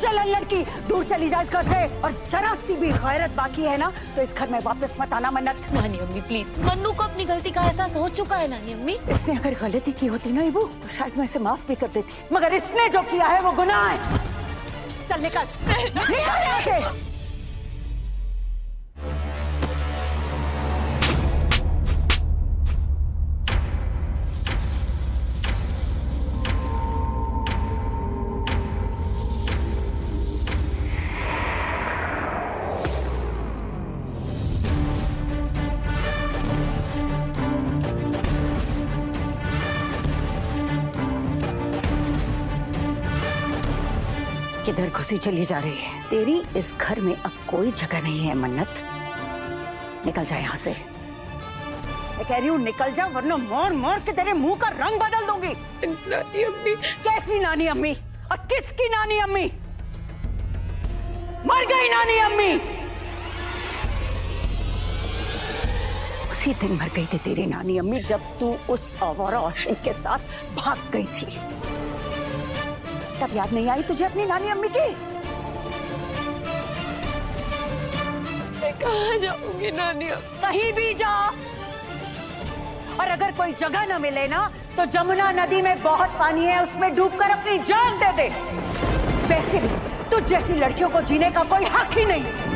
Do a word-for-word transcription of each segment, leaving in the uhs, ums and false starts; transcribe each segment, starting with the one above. चल लड़की, दूर चली जा इस घर से, और जरा सी भी गैरत बाकी है ना तो इस घर में वापस मत आना मन्नत। नानी अम्मी प्लीज, मन्नू को अपनी गलती का एहसास हो चुका है नानी अम्मी। इसने अगर गलती की होती ना इबू तो शायद मैं इसे माफ भी कर देती, मगर इसने जो किया है वो गुनाह है। चल निकल, निकल यहाँ से। किधर घुसी चली जा रही है? तेरी इस घर में अब कोई जगह नहीं है मन्नत, निकल जा यहाँ से। मैं कह रही हूँ निकल जा, वरना मोर मोर के तेरे मुंह का रंग बदल दूंगी। नानी अम्मी, कैसी नानी अम्मी और किसकी नानी अम्मी? मर गई नानी अम्मी, उसी दिन मर गई थी तेरी नानी अम्मी जब तू उस आवारा आशिक के साथ भाग गई थी। तब याद नहीं आई तुझे अपनी नानी अम्मी की? मैं कहाँ जाऊंगी नानी अम्मी? कहीं भी जा, और अगर कोई जगह ना मिले ना तो जमुना नदी में बहुत पानी है, उसमें डूबकर अपनी जान दे दे। वैसे भी तुझ जैसी लड़कियों को जीने का कोई हक ही नहीं।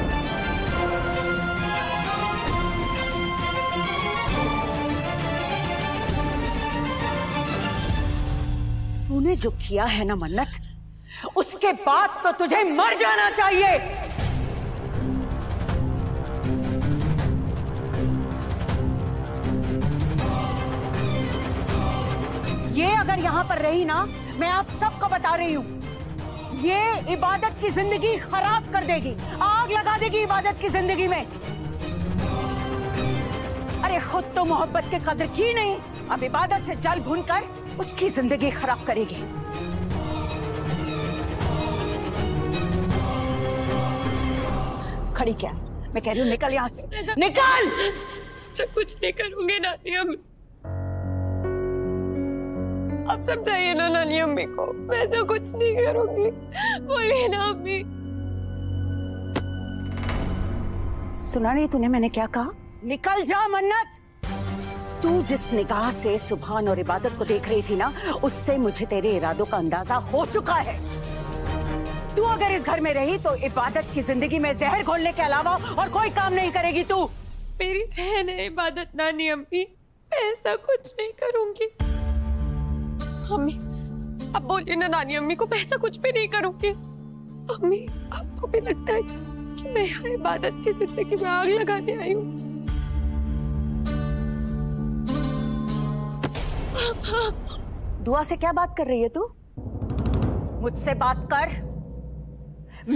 तूने जो किया है ना मन्नत, उसके बाद तो तुझे मर जाना चाहिए। ये अगर यहाँ पर रही ना, मैं आप सबको बता रही हूँ, ये इबादत की जिंदगी खराब कर देगी, आग लगा देगी इबादत की जिंदगी में। अरे खुद तो मोहब्बत की कदर की नहीं, अब इबादत से जल भून कर उसकी जिंदगी खराब करेगी। खड़ी क्या? मैं कह रही हूँ निकल यहाँ से, निकल। सब कुछ नहीं करूंगी नानी अम्मी, आप समझाइए ना नानी अम्मी को, मैं ऐसा कुछ नहीं करूंगी, बोलिए ना अम्मी। सुना नहीं तूने मैंने क्या कहा? निकल जा मन्नत। तू जिस निगाह से सुभान और इबादत को देख रही थी ना, उससे मुझे तेरे इरादों का अंदाजा हो चुका है। तू अगर इस घर में रही तो इबादत की जिंदगी में जहर घोलने के अलावा और कोई काम नहीं करेगी तू। मेरी बहन है इबादत नानी अम्मी, ऐसा कुछ नहीं करूंगी। अम्मी अब बोलिए ना नानी अम्मी को, मैं ऐसा कुछ भी नहीं करूंगी। अम्मी आपको भी लगता है कि मैं यहाँ इबादत की जिंदगी में आग लगाने आई हूँ? दुआ से क्या बात कर रही है तू? मुझसे बात कर,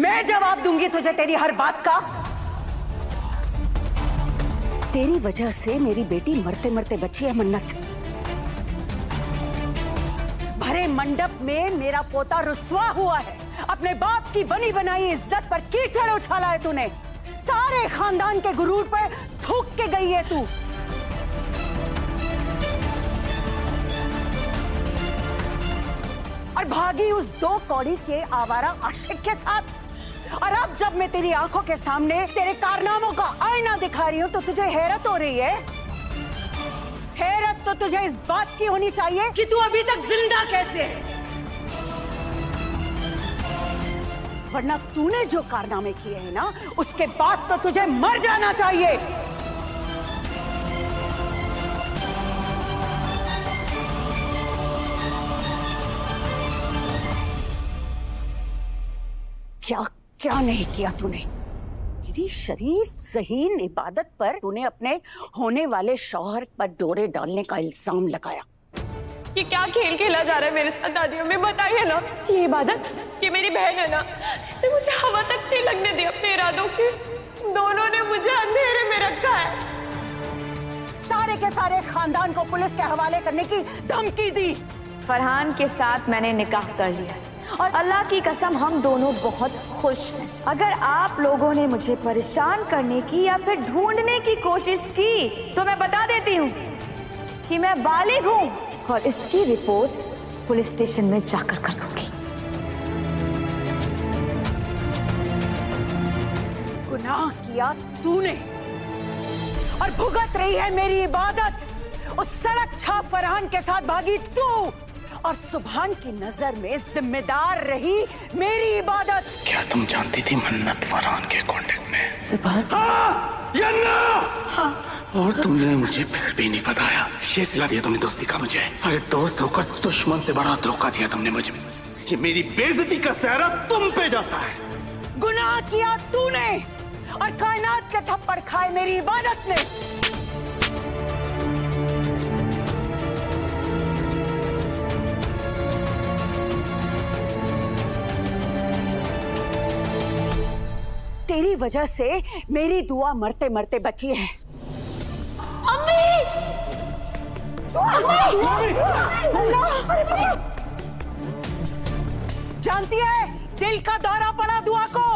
मैं जवाब दूंगी तुझे तेरी हर बात का। तेरी वजह से मेरी बेटी मरते मरते बची है मन्नत। भरे मंडप में मेरा पोता रुसवा हुआ है, अपने बाप की बनी बनाई इज्जत पर कीचड़ उछाला है तूने, सारे खानदान के गुरूर पर थूक के गई है तू। और भागी उस दो कौड़ी के आवारा आशिक के साथ, और अब जब मैं तेरी आंखों के सामने तेरे कारनामों का आईना दिखा रही हूं तो तुझे हैरत हो रही है। हैरत तो तुझे इस बात की होनी चाहिए कि तू अभी तक जिंदा कैसे है, वरना तूने जो कारनामे किए हैं ना उसके बाद तो तुझे मर जाना चाहिए। क्या क्या नहीं किया तूने? तेरी शरीफ ज़हीन इबादत पर तूने अपने होने वाले शौहर पर डोरे डालने का इल्जाम लगाया। ये क्या खेल खेला जा रहा है मेरे साथ दादी अम्मी? बताइए ना, ये इबादत, ये मेरी बहन है ना, इसने मुझे हवा तक नहीं लगने दी अपने इरादों की। दोनों ने मुझे अंधेरे में रखा है, सारे के सारे खानदान को पुलिस के हवाले करने की धमकी दी। फरहान के साथ मैंने निकाह कर लिया और अल्लाह की कसम हम दोनों बहुत खुश हैं। अगर आप लोगों ने मुझे परेशान करने की या फिर ढूंढने की कोशिश की तो मैं बता देती हूँ कि मैं बालिग हूँ और इसकी रिपोर्ट पुलिस स्टेशन में जाकर कर दूंगी। गुनाह किया तूने और भुगत रही है मेरी इबादत। उस सड़क छाप फरहान के साथ भागी तू और सुभान की नजर में जिम्मेदार रही मेरी इबादत। क्या तुम जानती थी मन्नत फरहान के कांटेक्ट में? सुभान हाँ, या ना? हाँ। और तुमने मुझे फिर भी नहीं बताया। ये सिला दिया तुमने दोस्ती का मुझे। अरे दोस्त होकर दुश्मन से बड़ा धोखा दिया तुमने मुझे। ये मेरी बेइज्जती का सहरा तुम पे जाता है। गुनाह किया तूने और कायनात के थप्पड़ खाए मेरी इबादत ने। तेरी वजह से मेरी दुआ मरते मरते बची है। अम्मी! अम्मी! जानती है दिल का दौरा पड़ा दुआ को।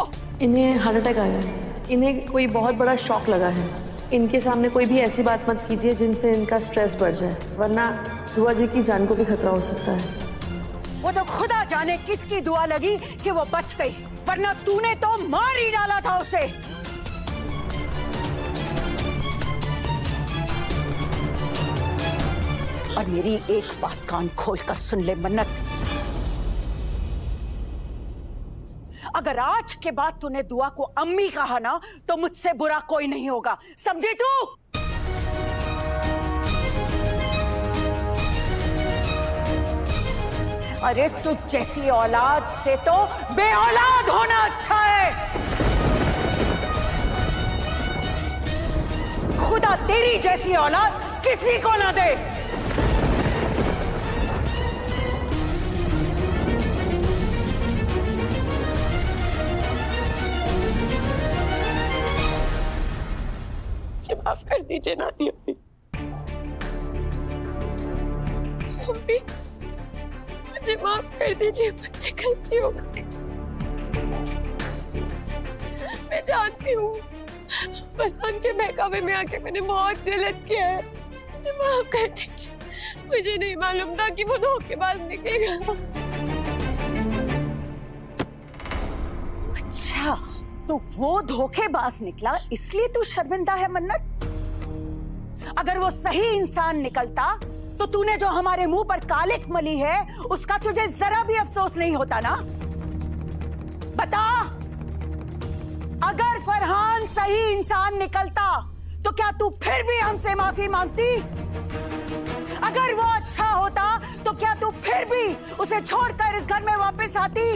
इन्हें हार्ट अटैक आया है। इन्हें कोई बहुत बड़ा शॉक लगा है। इनके सामने कोई भी ऐसी बात मत कीजिए जिनसे इनका स्ट्रेस बढ़ जाए, वरना दुआ जी की जान को भी खतरा हो सकता है। वो तो खुदा जाने किसकी दुआ लगी कि वो बच गई, वरना तूने तो मार ही डाला था उसे। और मेरी एक बात कान खोलकर सुन ले मन्नत, अगर आज के बाद तूने दुआ को अम्मी कहा ना तो मुझसे बुरा कोई नहीं होगा, समझे तू? अरे तुझ जैसी औलाद से तो बेऔलाद होना अच्छा है। खुदा तेरी जैसी औलाद किसी को ना दे। माफ कर दीजिए नानी अम्मी। अम्मी मुझे माफ कर दीजिए, मुझसे गलती हो गई। मैं जानती हूँ फरहान के बहकावे में आके मैंने बहुत गलत किया है। मुझे माफ कर दीजिए, मुझे नहीं मालूम था कि वो धोखेबाज निकलेगा। अच्छा तो वो धोखेबाज निकला इसलिए तू शर्मिंदा है मन्नत? अगर वो सही इंसान निकलता तो तूने जो हमारे मुंह पर कालिक मली है उसका तुझे जरा भी अफसोस नहीं होता ना? बता, अगर फरहान सही इंसान निकलता तो क्या तू फिर भी हमसे माफी मांगती? अगर वो अच्छा होता तो क्या तू फिर भी उसे छोड़कर इस घर में वापस आती?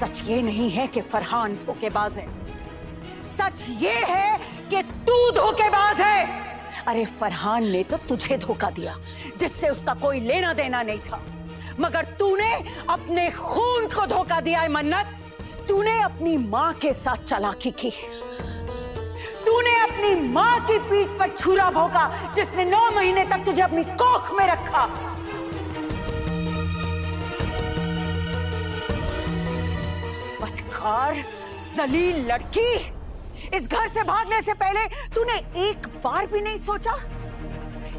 सच ये नहीं है कि फरहान धोखेबाज है, सच ये है कि तू धोखेबाज है। अरे फरहान ने तो तुझे धोखा दिया जिससे उसका कोई लेना देना नहीं था, मगर तूने अपने खून को धोखा दिया है मन्नत। तूने अपनी माँ के साथ चालाकी की, तूने अपनी माँ की पीठ पर छुरा भोंका जिसने नौ महीने तक तुझे अपनी कोख में रखा। बदकार, जलील लड़की, इस घर से भागने से पहले तूने एक बार भी नहीं सोचा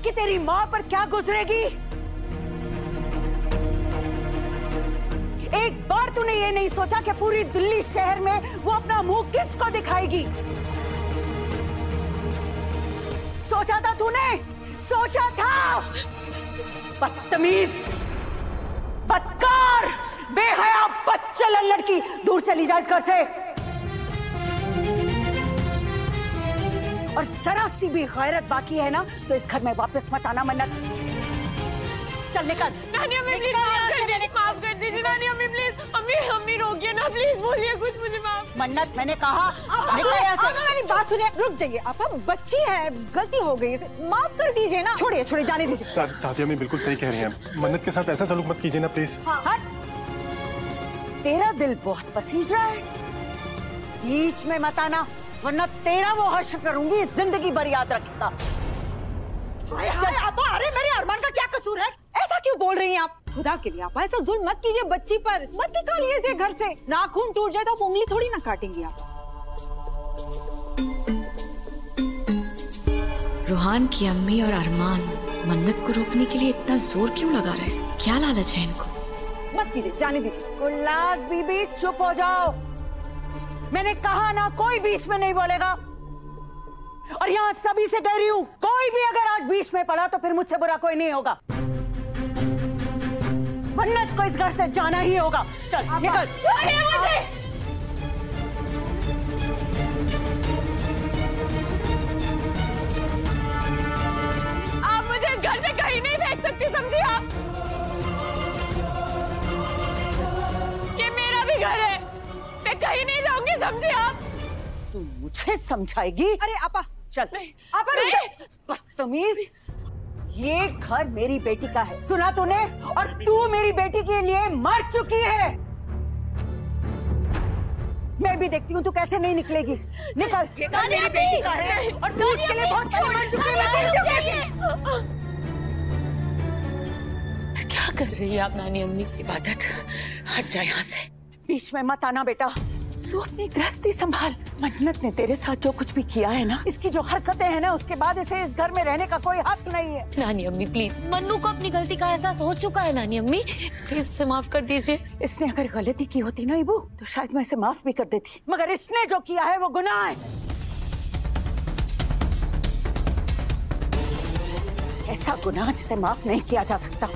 कि तेरी माँ पर क्या गुजरेगी? एक बार तूने ये नहीं सोचा कि पूरी दिल्ली शहर में वो अपना मुंह किसको दिखाएगी? सोचा था तूने? सोचा था? बदतमीज, बदकार, बेहया बच्चल लड़की, दूर चली जा इस घर से। और जरा सी भी गैरत बाकी है ना तो इस घर में वापस मत आना मन्नत। चल निकल। नानी अम्मी प्लीज माफ कर दीजिए। नानी अम्मी प्लीज, अम्मी अम्मी रोकिए ना प्लीज, बोलिए कुछ मुझे माफ। मन्नत मैंने कहा मेरी बात सुनिए। रुक जाइए आप, अब बच्ची है, गलती हो गई, माफ कर दीजिए ना। छोड़िए छोड़िए, जाने दीजिए। तातिया अम्मी बिल्कुल सही कह रही हैं, मन्नत के साथ ऐसा सलूक मत कीजिए ना प्लीज। तेरा दिल बहुत पसीज रहा है, बीच में मत आना वरना तेरा वो हश्र करूंगी, जिंदगी भर याद रखता। अरे मेरे अरमान का क्या कसूर है? ऐसा क्यों बोल रही हैं आप? खुदा के लिए आप ऐसा जुल्म मत कीजिए, बच्ची पर मत निकालिए इसे घर से। नाखून टूट जाए तो आप उंगली थोड़ी ना काटेंगी आप। रूहान की अम्मी और अरमान मन्नत को रोकने के लिए इतना जोर क्यों लगा रहे हैं? क्या लालच है इनको? मत कीजिए, जाने दीजिए। उल्लास बीबी चुप हो जाओ, मैंने कहा ना कोई बीच में नहीं बोलेगा। और यहाँ सभी से कह रही हूँ, कोई भी अगर आज बीच में पड़ा तो फिर मुझसे बुरा कोई नहीं होगा। मन्नत को इस घर से जाना ही होगा। चल निकल। छोड़िए मुझे। आप मुझे घर से कहीं नहीं फेंक सकती, समझिए आप। ये मेरा भी घर है, मैं कहीं नहीं जाऊंगी, समझिए आप। तू मुझे समझाएगी? अरे आपा चल। आपा रुक। बदतमीज, ये घर मेरी बेटी का है, सुना तूने? और तू मेरी बेटी के लिए मर चुकी है। मैं भी देखती हूँ तू कैसे नहीं निकलेगी। निकल। ये घर मेरी बेटी का है और तू इसके लिए बहुत मर चुकी है। क्या कर रही है आप नानी अम्मी? इबादत हट जा यहाँ से। बीच में मत आना बेटा, तू अपनी गृहस्थी संभाल। मन्नत ने तेरे साथ जो कुछ भी किया है ना, इसकी जो हरकतें हैं ना, उसके बाद इसे इस घर में रहने का कोई हक नहीं है। नानी अम्मी प्लीज, मन्नू को अपनी गलती का एहसास हो चुका है। नानी अम्मी प्लीज उसे माफ कर दीजिए। इसने अगर गलती की होती ना इबू, तो शायद मैं इसे माफ भी कर देती, मगर इसने जो किया है वो गुनाह है। ऐसा गुनाह जिसे माफ नहीं किया जा सकता।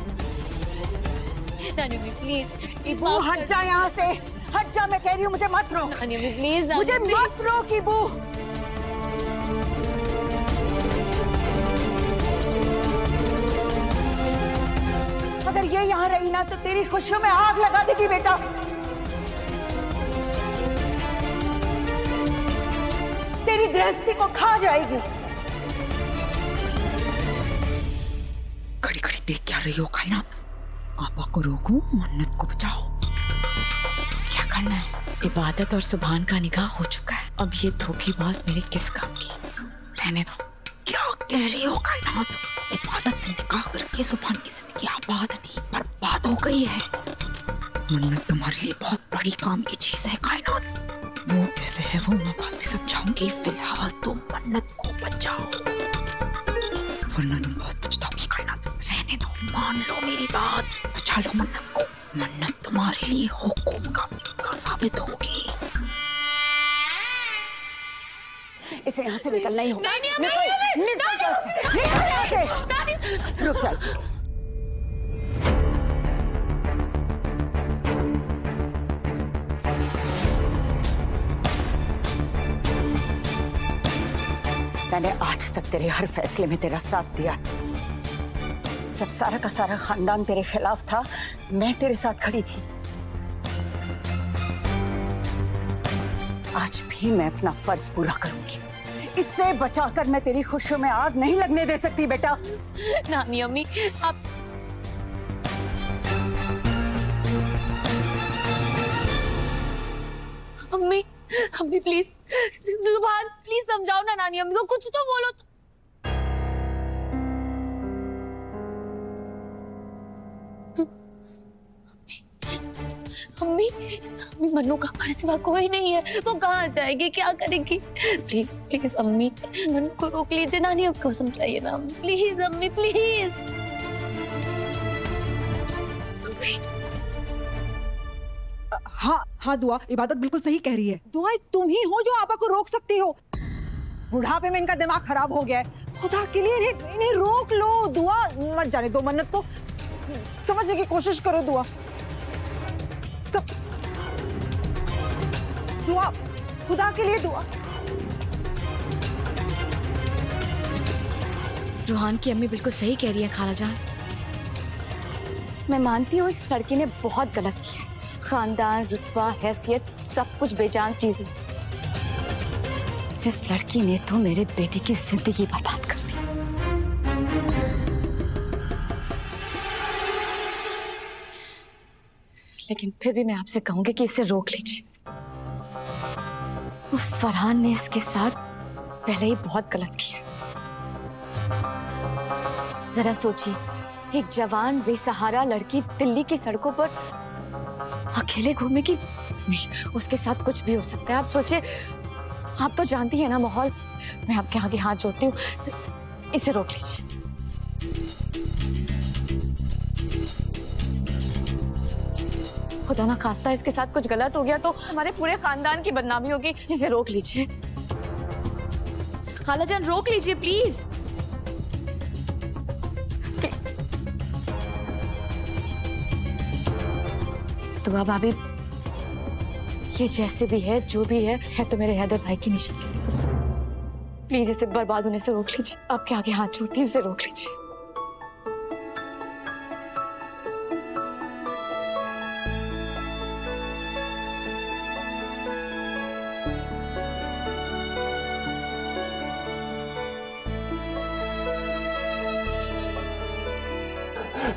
नानी अम्मी प्लीज। इबू हट जा यहाँ से, हट जा, मैं कह रही हूँ। मुझे मत रो नानी अम्मी प्लीज, मुझे मत रो कि बू। अगर ये यहाँ रही ना तो तेरी खुशियों में आग लगा देगी बेटा। तेरी गृहस्थी को खा जाएगी। खड़ी खड़ी देख क्या रही हो कायनात? आपा को रोको, मन्नत को बचाओ। करना है। इबादत और सुभान का निकाह हो चुका है, अब ये धोखेबाज मेरे किस काम की? रहने दो। क्या कह रही हो कायनात? इबादत से निकाह करके सुभान की जिंदगी आबाद नहीं बर्बाद हो गई है। मन्नत तुम्हारे लिए बहुत बड़ी काम की चीज है कायनात। वो कैसे है वो मैं बाद में समझाऊंगी, फिलहाल तुम मन्नत को बचाओ, वरना तुम बहुत पछताओगी कायनात। रहने दो, मान लो मेरी बात, बचा लो मन्नत को। मन्नत तुम्हारे लिए हुकुम का साबित होगी। इसे यहाँ से निकलना ही होगा। निकल, निकल यहाँ से। रुक जाओ। मैंने आज तक तेरे हर फैसले में तेरा साथ दिया। जब सारा का सारा खानदान तेरे खिलाफ था, मैं तेरे साथ खड़ी थी। आज भी मैं अपना फर्ज पूरा करूंगी। इससे बचाकर मैं तेरी खुशियों में आग नहीं लगने दे सकती बेटा। नानी अम्मी आप। अम्मी अम्मी प्लीज, सुभान प्लीज समझाओ ना नानी अम्मी को, कुछ तो बोलो। अम्मी, अम्मी मन्नू का हमारे सिवा कोई नहीं है, वो कहाँ जाएगी, क्या करेगी? प्लीज प्लीज अम्मी, मन्नू को रोक लीजिए। नानी आपको समझाइए ना अम्मी, प्लीज अम्मी प्लीज। हाँ हाँ दुआ, इबादत बिल्कुल सही कह रही है। दुआ तुम ही हो जो आपा को रोक सकती हो। बुढ़ापे में इनका दिमाग खराब हो गया है, खुदा के लिए इन्हें रोक लो। दुआ मत जाने दो मन्नत को, समझने की कोशिश करो दुआ। दुआ, खुदा के लिए दुआ। रूहान की अम्मी बिल्कुल सही कह रही है खालाजान। मैं मानती हूँ इस लड़की ने बहुत गलत किया है। खानदान, रुतबा, हैसियत, सब कुछ बेजान चीज है। इस लड़की ने तो मेरे बेटे की जिंदगी बर्बाद कर दी। लेकिन फिर भी मैं आपसे कहूंगी कि इसे रोक लीजिए। उस फरहान ने इसके साथ पहले ही बहुत गलत किया। जरा सोचिए, एक जवान बेसहारा लड़की दिल्ली की सड़कों पर अकेले घूमने की, नहीं, उसके साथ कुछ भी हो सकता है। आप सोचिए, आप तो जानती है ना माहौल। मैं आपके आगे हाथ जोड़ती हूँ, इसे रोक लीजिए। खुदा ना खास्ता इसके साथ कुछ गलत हो गया तो हमारे पूरे खानदान की बदनामी होगी। इसे रोक लीजिए खाला जान, रोक लीजिए प्लीज। तो भाभी ये जैसे भी है जो भी है है तो मेरे हैदर भाई की निशानी। प्लीज इसे बर्बाद होने से रोक लीजिए। आपके आगे हाथ जोड़ती हूं, उसे रोक लीजिए।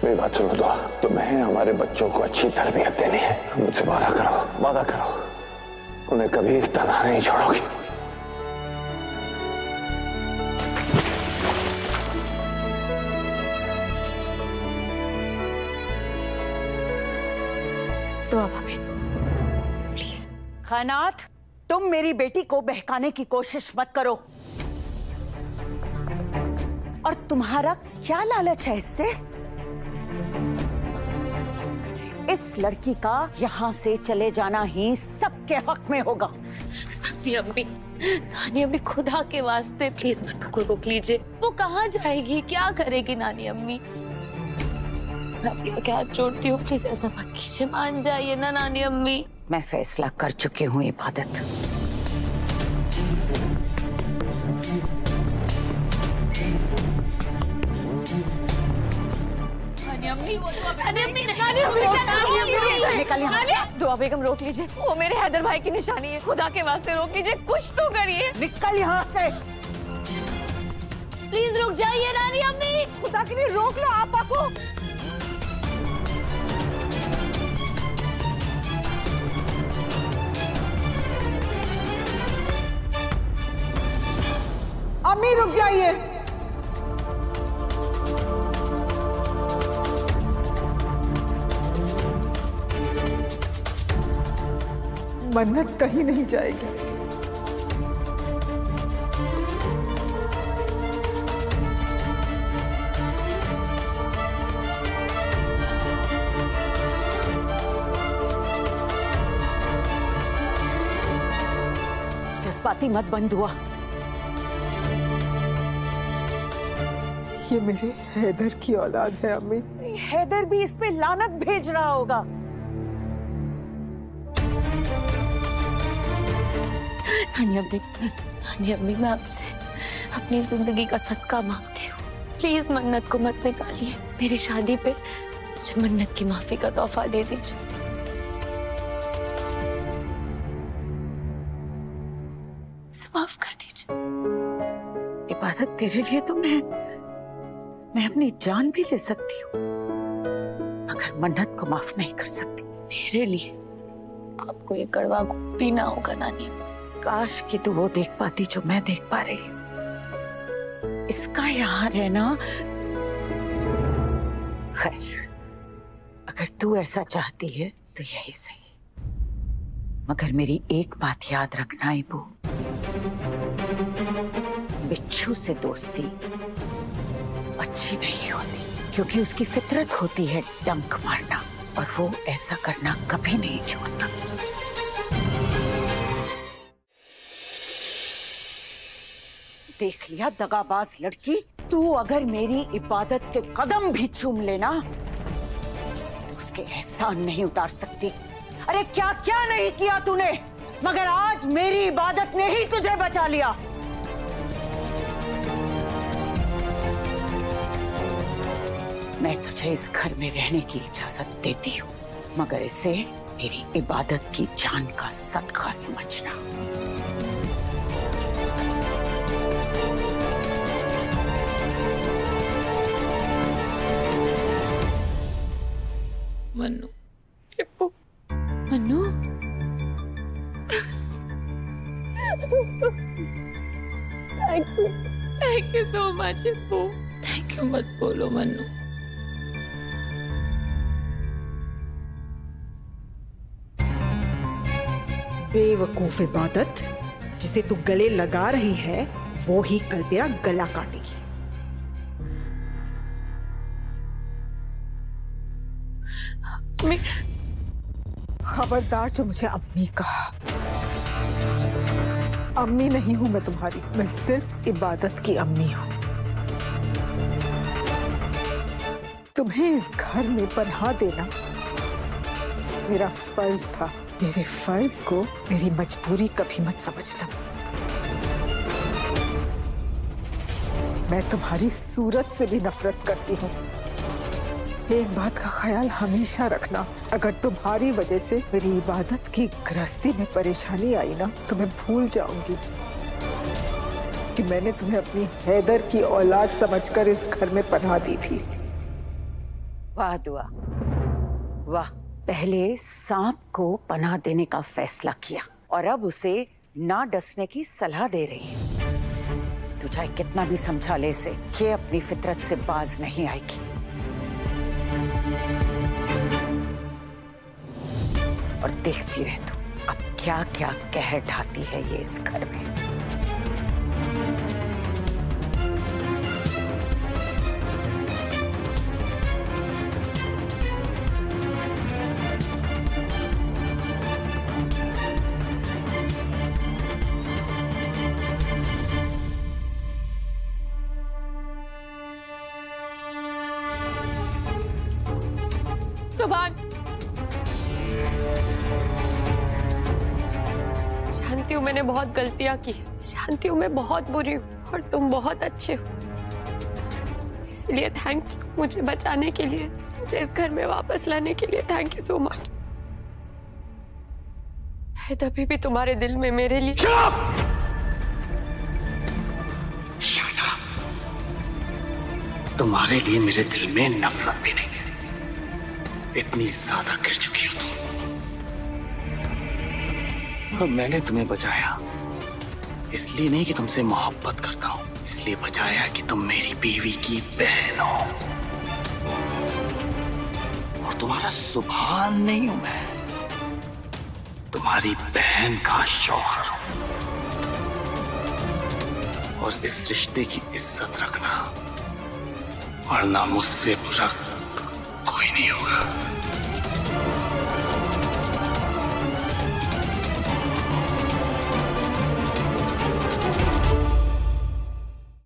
मेरी बात सुनो दुआ, तुम्हें हमारे बच्चों को अच्छी तरबियत देनी है। मुझसे वादा करो, वादा करो उन्हें कभी तनहा नहीं छोड़ोगी। दुआ भाभी प्लीज। कायनात, तुम मेरी बेटी को बहकाने की कोशिश मत करो। और तुम्हारा क्या लालच है इससे? इस लड़की का यहाँ से चले जाना ही सबके हक में होगा। नानी अम्मी, नानी अम्मी खुदा के वास्ते प्लीज मनु को रोक लीजिए। वो कहाँ जाएगी, क्या करेगी? नानी अम्मी क्या छोड़ती हूँ, प्लीज ऐसा मत कीजिए। मान जाइए ना नानी अम्मी। मैं फैसला कर चुकी हूँ इबादत। दुआ बेगम रोक लीजिए, वो मेरे हैदर भाई की निशानी है। खुदा के वास्ते रोक लीजिए, कुछ तो करिए। निकल यहाँ से प्लीज, रुक जाइए नानी अम्मी। खुदा के लिए रोक लो आप आपको। अम्मी रुक जाइए। मन्नत कहीं नहीं जाएगी। जज्बाती मत बंद हुआ। ये मेरे हैदर की औलाद है अम्मी। हैदर भी इस पे लानत भेज रहा होगा। नानी अम्मी, नानी अम्मी मैं आपसे अपनी जिंदगी का सदका मांगती हूँ। प्लीज मन्नत को मत निकालिए। मेरी शादी पे मुझे मन्नत की माफी का तोहफा दे दीजिए। माफ कर दीजिए। इबादत तेरे लिए तो मैं मैं अपनी जान भी ले सकती हूँ, मगर मन्नत को माफ नहीं कर सकती। मेरे लिए आपको ये कड़वा घूट पीना होगा नानी अम्मी। काश कि तू वो देख पाती जो मैं देख पा रही हूँ। इसका यहाँ रहना, खैर अगर तू ऐसा चाहती है तो यही सही, मगर मेरी एक बात याद रखना इबू, बिच्छू से दोस्ती अच्छी नहीं होती, क्योंकि उसकी फितरत होती है डंक मारना, और वो ऐसा करना कभी नहीं छोड़ता। देख लिया दगाबाज लड़की, तू अगर मेरी इबादत के कदम भी चूम लेना तो उसके एहसान नहीं उतार सकती। अरे क्या क्या नहीं किया तूने, मगर आज मेरी इबादत ने ही तुझे बचा लिया। मैं तुझे इस घर में रहने की इजाजत देती हूँ, मगर इसे मेरी इबादत की जान का सदका समझना। Manu, Manu, thank you, thank you so much. Thank you मत बोलो मनु। बेवकूफ इबादत, जिसे तू गले लगा रही है वो ही कल तेरा गला काटेगी। मैं खबरदार जो मुझे अम्मी कहा। अम्मी नहीं हूं मैं तुम्हारी, मैं सिर्फ इबादत की अम्मी हूं। तुम्हें इस घर में पनाह देना मेरा फर्ज था। मेरे फर्ज को मेरी मजबूरी कभी मत समझना। मैं तुम्हारी सूरत से भी नफरत करती हूँ। एक बात का ख्याल हमेशा रखना, अगर तुम्हारी वजह से मेरी इबादत की गृहस्थी में परेशानी आई ना तो मैं भूल जाऊंगी कि मैंने तुम्हें अपनी हैदर की औलाद समझकर इस घर में पनाह दी थी। वाह दुआ, वाह। पहले सांप को पनाह देने का फैसला किया और अब उसे ना डसने की सलाह दे रही है। तू चाहे कितना भी समझा ले इसे, ये अपनी फितरत से बाज नहीं आएगी। और देखती रह तू अब क्या क्या कहर ढाती है ये इस घर में। सुभान, जानती हूँ मैंने बहुत गलतियाँ की, जानती हूँ मैं बहुत बुरी हूँ और तुम बहुत अच्छे हो। इसलिए थैंक यू मुझे बचाने के लिए, मुझे इस घर में वापस लाने के लिए। Thank you so much. तभी भी तुम्हारे दिल में मेरे लिए शराब शराब तुम्हारे लिए मेरे दिल में नफरत भी नहीं, इतनी ज्यादा गिर चुकी हो तुम। और मैंने तुम्हें बचाया इसलिए नहीं कि तुमसे मोहब्बत करता हूं, इसलिए बचाया कि तुम मेरी बीवी की बहन हो। और तुम्हारा सुभान नहीं हूं मैं, तुम्हारी बहन का शौहर हूं। और इस रिश्ते की इज्जत रखना, वरना मुझसे बुरा कोई नहीं होगा।